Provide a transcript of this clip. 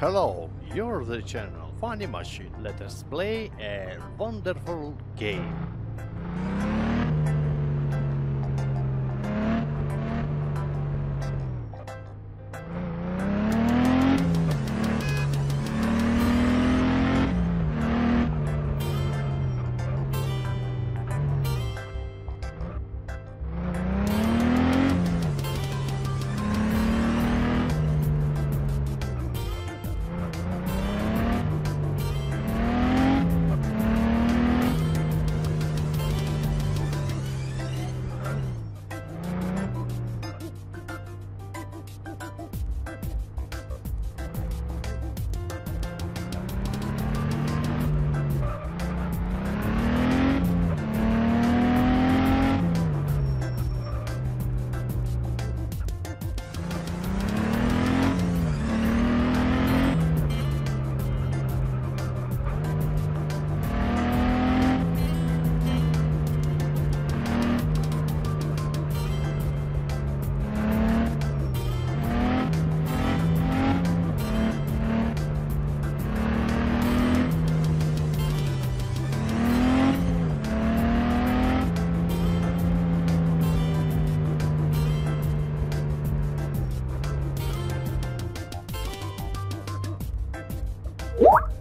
Hello, you're the channel Funny Machine. Let us play a wonderful game. What?